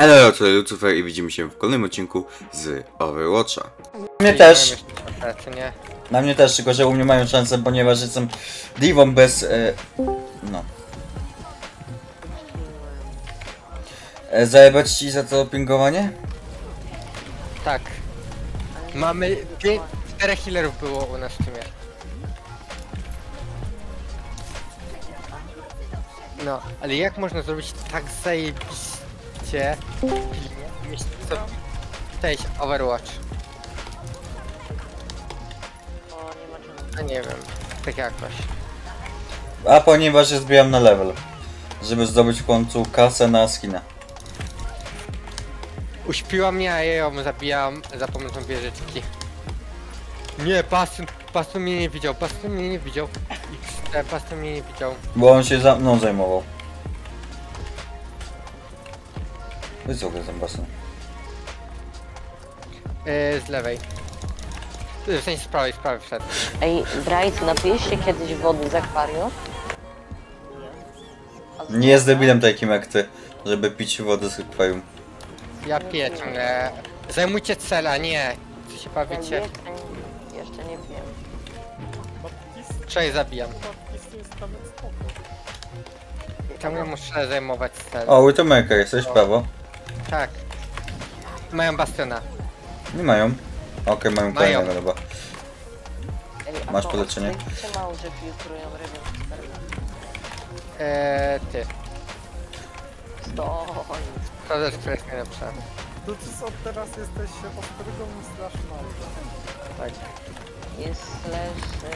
Hello, tutaj Lucifer i widzimy się w kolejnym odcinku z Overwatcha. Mnie też. Na mnie też, tylko że u mnie mają szansę, ponieważ jestem divą bez... no. Zajebać ci za to pingowanie? Tak. Mamy... 4 healerów było u nas w teamie. No, ale jak można zrobić tak zajebiście... Jeśli to... Cześć, Overwatch. No nie wiem, tak jakoś. A ponieważ się zbijam na level, żeby zdobyć w końcu kasę na skina. Uśpiła mnie, a ja ją zabijałam za pomocą wieżyczki. Nie, Bastion mnie nie widział, Bastion mnie nie widział. Bo on się za mną zajmował. Wy co tam Bastion? Z lewej. W sensie z prawej wszedł. Ej, Bright, napijesz się kiedyś wody z akwarium? Nie jest debilem takim jak ty, żeby pić wodę z akwarium. Ja piję ciągle. Zajmujcie cela, nie. Co się bawicie? Jeszcze nie piję. Trzej zabijam. Ciągle muszę zajmować cel. O, to Mejka, jesteś prawo? Tak. Mają Bastiona. Nie mają. Okej, okay, mają kolejną rybę. Masz poleczenie? Ty. To też jest najlepsze. To co, teraz jesteś ostrygą slash małża. Tak. Jest slash... ten...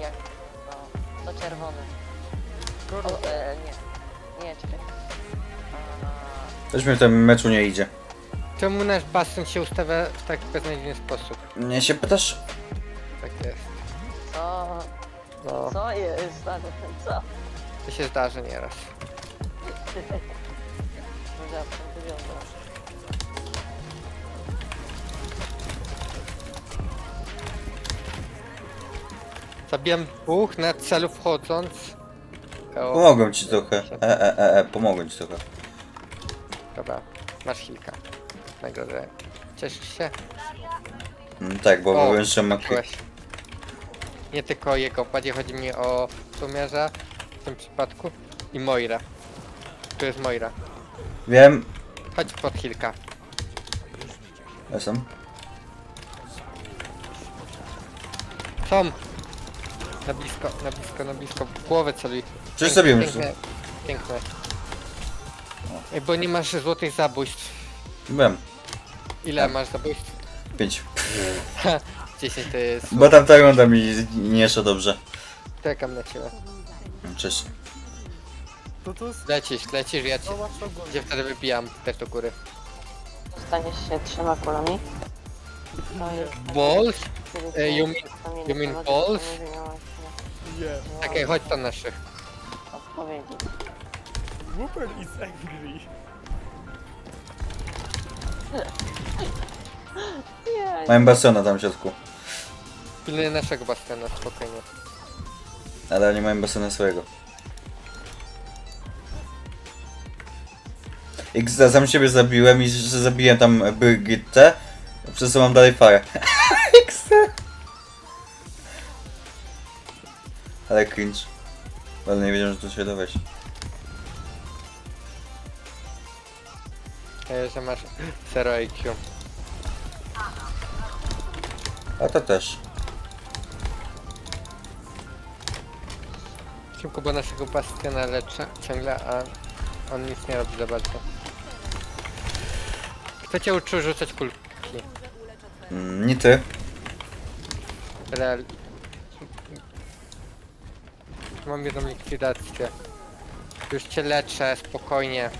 jak... no... to czerwony. O, nie. Nie, czekaj. Coś mi w tym meczu nie idzie. Czemu nasz Bastion się ustawia w tak beznadziejny sposób? Nie się pytasz? Tak jest. Co? No. Co jest? Co? To się zdarzy nieraz. Zabijam dwóch na celu wchodząc. Pomogłem ci trochę. Pomogłem ci trochę. Dobra, masz chwilkę. Nagrodę. Cieszysz się? Tak, bo mówiłem, że ma... Nie tylko o jego padzie, chodzi mi o sumierza w tym przypadku i Moira. Tu jest Moira. Wiem. Chodź pod chwilkę. Jestem. Tom! Na blisko, na blisko, na blisko. W głowę celuj. Przecież sobie myślę. Piękne. Piękne. Ej, bo nie masz złotych zabójstw. Byłem. Ile masz zabójstw? 5. 10 to jest... Bo tam ta runda mi nie szło dobrze. Czekam na ciebie. Cześć. Lecisz, ja cię... Gdzie wtedy wybijam, też do góry. Staniesz się trzema kulami? Balls? You mean balls? Yeah. Okej, chodź tam naszych. Odpowiedzi. Wooper is angry. Mam Bastiona tam w środku. Pilnuję naszego Bastiona, spokojnie. Ale nie mają Bastiona swojego. I sam siebie zabiłem i że zabiłem tam Brigitte. Przez co mam dalej parę. Ale cringe. Ale nie wiedziałem, że tu się dowiesz. Że masz 0 IQ. A to też. Szybko, bo naszego Bastiona leczę ciągle, a on nic nie robi za bardzo. Kto cię uczył rzucać kulki? Nie ty. Real... Mam jedną likwidację. Już cię leczę, spokojnie.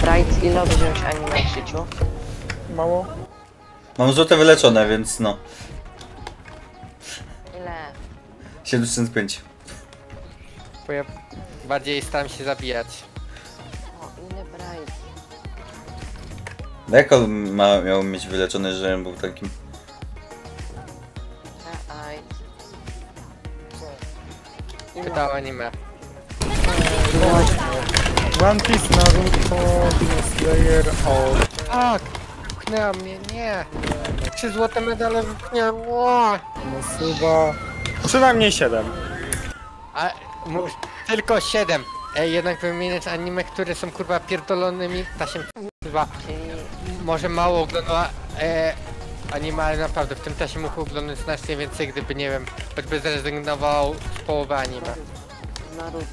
Bright, ile obejrzałeś anime w życiu? Mało. Mam złote wyleczone, więc no. Ile? 75. Bo ja bardziej staram się zabijać. O, ile Bright? Deko miał mieć wyleczony, że był takim... Pytał anime. One Piece, Naruto, The Slayer, Tak! Wypchnęła mnie, nie! 3 złote medale wypchnęło! No suba... Przynajmniej 7. A... tylko 7. Ej, jednak wymieniać anime, które są kurwa pierdolonymi, ta się kurwa... Może mało oglądała... anime, ale naprawdę w tym czasie mógł oglądać znacznie więcej, gdyby, nie wiem, choćby zrezygnował z połowy anime. Naruto.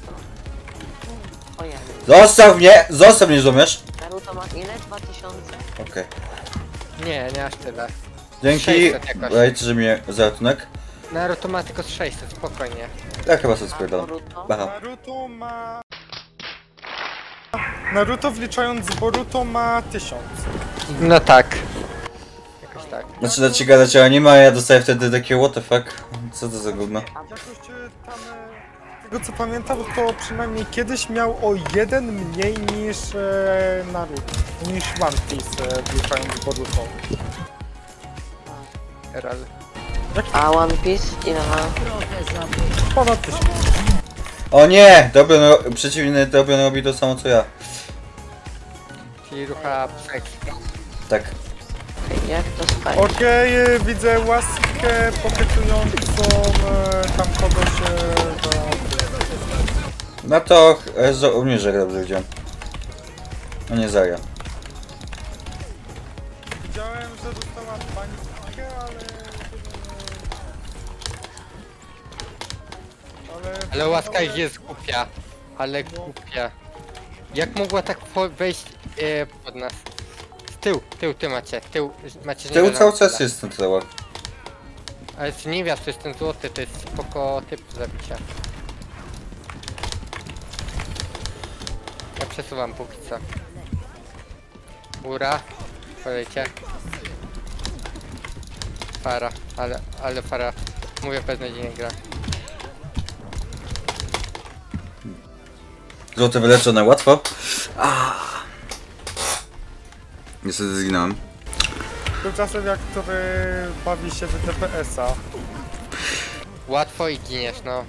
Ojej. Zostaw mnie, rozumiesz? Naruto ma ile? 2000? Okej. Nie aż tyle. Dzięki, dajcie, że mnie za ratunek. Naruto ma tylko 600, spokojnie. Ja chyba sobie spojrzałem. Naruto ma... Naruto wliczając Boruto ma 1000. No tak. Tak. Znaczy da ci gadać o anime, a ja dostaję wtedy takie what the fuck, co to za gówno. Jakoś tam, z tego co pamiętam, to przynajmniej kiedyś miał o 1 mniej niż Naruto, niż One Piece, wliczając Boruto. A One Piece ile ma? Ponad 1000. O nie! Przeciwny Dobion robi to samo co ja. Czyli rucha psychiczna. Tak. Jak to spali? Okej, widzę łaskę popytującą tam kogoś do... No to obniżek dobrze widziałem. No nie Zarya. Widziałem, że dostała panikę, ale łaska jest głupia. Ale głupia. Jak mogła tak wejść pod nas? Ty macie tył cały czas jest ten tyłak. Ale jest niewiast, to jest ten złoty, to jest spoko typ zabicia. Ja przesuwam póki co. Ura, polejcie. Para, ale para. Mówię beznadziejnie gra. Złote wyleczone łatwo. Niestety zginąłem. Tymczasem jak który bawi się do TPS-a. Łatwo i giniesz, no.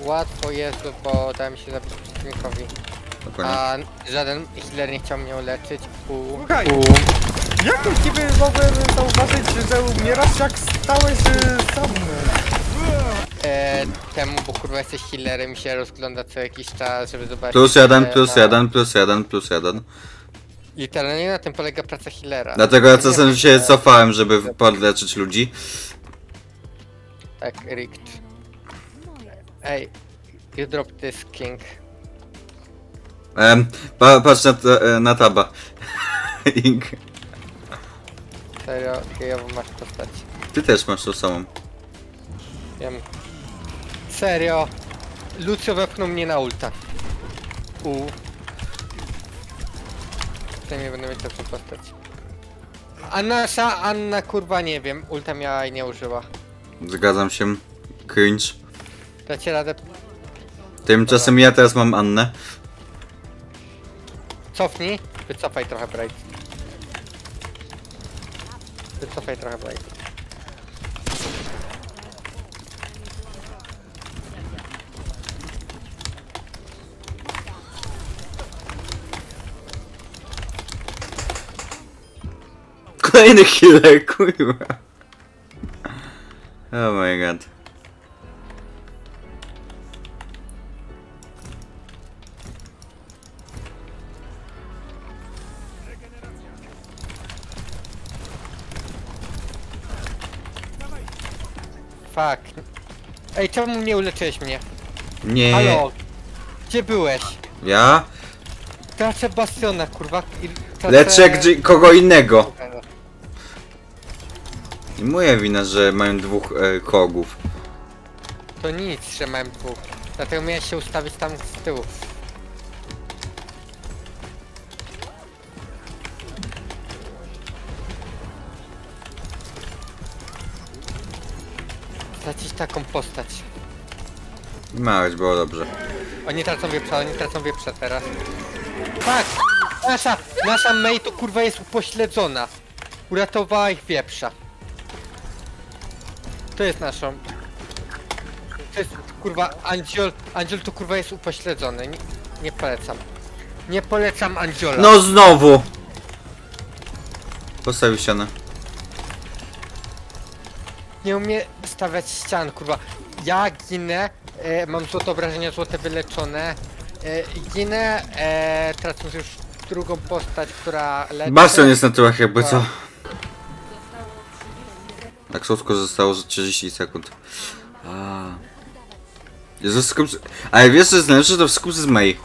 Łatwo jest, bo dałem się zabić przeciwnikowi. A żaden healer nie chciał mnie uleczyć. Słuchaj, jak to ciebie mogłem zauważyć, że umierasz jak stałeś sam? Temu, bo kurwa jesteś healerem i się rozgląda co jakiś czas, żeby zobaczyć... +1, +1, +1, +1. Literalnie na tym polega praca healera. Dlatego ja czasem się cofałem, żeby podleczyć ludzi. Tak, rigged. Ej, you drop this king. Patrz na taba. Ink. Serio, gejowo masz postać. Ty też masz tą samą. Wiem. Serio. Lucio wepchnął mnie na ulta. Nie będę mieć taką postać. A nasza Anna kurwa nie wiem, ulta miała i nie użyła. Zgadzam się, cringe. Dacie radę. Tymczasem ja teraz mam Annę. Cofnij, wycofaj trochę Bright. Wycofaj trochę Bright. Kolejny healer, kurwa. Oh my god. Fuck. Ej, czemu nie uleczyłeś mnie? Nie. Halo, gdzie byłeś? Ja? Tracę Bastiona, kurwa. Leczę kogo innego. Nie moja wina, że mają 2 kogów. To nic, że mają 2. Dlatego miałem się ustawić tam z tyłu. Stracić taką postać. Małeś, było dobrze. Oni tracą wieprza teraz. Tak! Nasza Mei to kurwa jest upośledzona. Uratowała ich wieprza. To jest naszą... To jest kurwa... Andziol to kurwa jest upośledzony. Nie polecam. Nie polecam Angiola. No znowu! Postawił ścianę. Nie umie stawiać ścian, kurwa. Ja ginę, mam złote obrażenia, złote wyleczone. Ginę, tracąc już drugą postać, która leczy. Bastion jest na tyłach jakby co. Tak słodko zostało 30 sekund. Ale wiesz co jest najlepsze, to w skupce z Mei.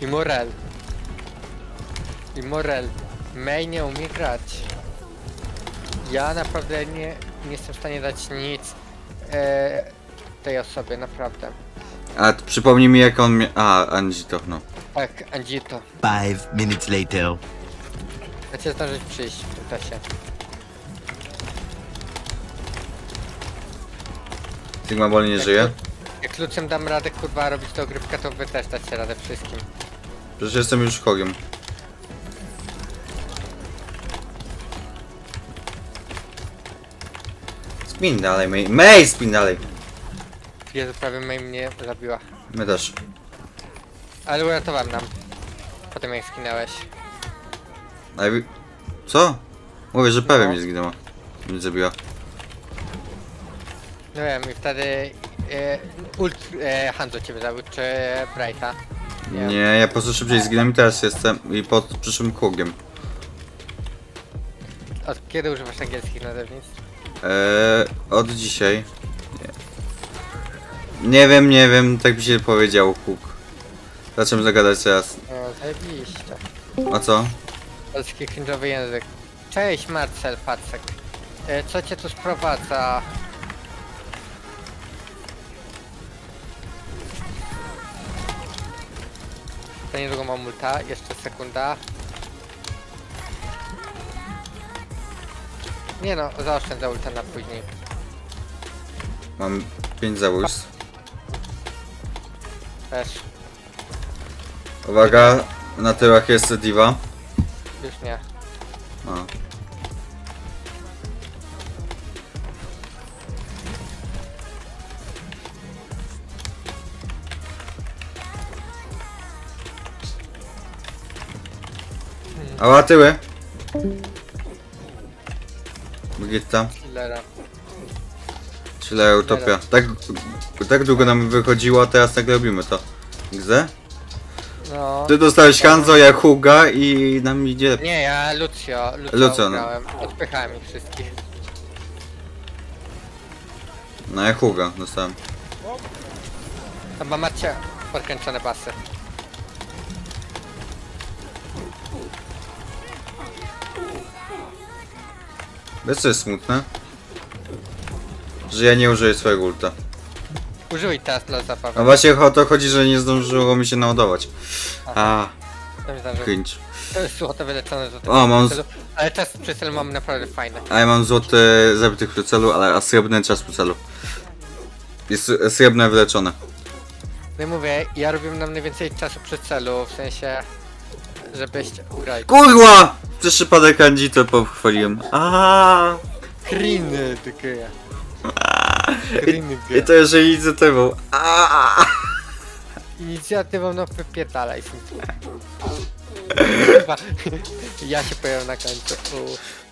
I Morel. Mei nie umie grać. Ja naprawdę nie jestem w stanie dać nic tej osobie, naprawdę. A przypomnij mi jak on... Anjito, no. Tak, Anjito. 5 minutes later. Ja cię zdążyć przyjść w tym czasie. Sigma boli nie żyje? Jak Lucem dam radę, kurwa, robić to ogrywkę, to wy też dacie radę wszystkim. Przecież jestem już Hogiem. Spin dalej, Mei. Mei, spin dalej! Jezu, prawie Mei mnie zabiła. My też. Ale uratowałem nam. Potem jak zginęłeś. Co? Mówię, że prawie mnie zginęła. Mnie zabiła. No wiem, i wtedy... Hanzo ciebie zabił, czy Brighta? Nie, ja po prostu szybciej zginąłem i teraz jestem... i pod przyszłym kługiem. Od kiedy używasz angielskich nazewnictw? Od dzisiaj. Nie wiem, tak mi się powiedział Huk. Zacząłem zagadać teraz. Zajebiście. A co? Polski cringe'owy język. Cześć Marcel Pacek. Co cię tu sprowadza? To niedługo mam multa, jeszcze sekunda. Nie no, zaoszczędzę ulta na później. Mam 5 zabójstw. Też. Uwaga, na tyłach jest diva. Już nie. A. Ała, tyły! Brigitte. Chillera utopia. Tak długo nam wychodziło, a teraz tak robimy to. Gdzie? No. Ty dostałeś Hanzo, ja Huga i nam idzie... Nie, ja Lucio grałem. Odpychałem ich wszystkich. No ja Huga dostałem. Chyba macie podkręcone pasy. Wiesz co jest smutne? Że ja nie użyję swojego ulta. Użyj teraz dla zabawy. A właśnie o to chodzi, że nie zdążyło mi się naładować. Cringe. To jest złote wyleczone złote. O, mam... Ale czas przy celu mam naprawdę fajny. A ja mam złoty zabitych przy celu, ale srebrny czas przy celu. Jest srebrne wyleczone. No i mówię, ja robiłem nam najwięcej czasu przy celu, w sensie... Żebyście ugrali. Kurwa! Przez przypadek Andzi to pochwaliłem. Aaaa! Kriny tylko ja. I to jeżeli inicjatywą. Aaaa! Inicjatywą no wypierdalaj. Chyba. Ja się pojawiam na końcu.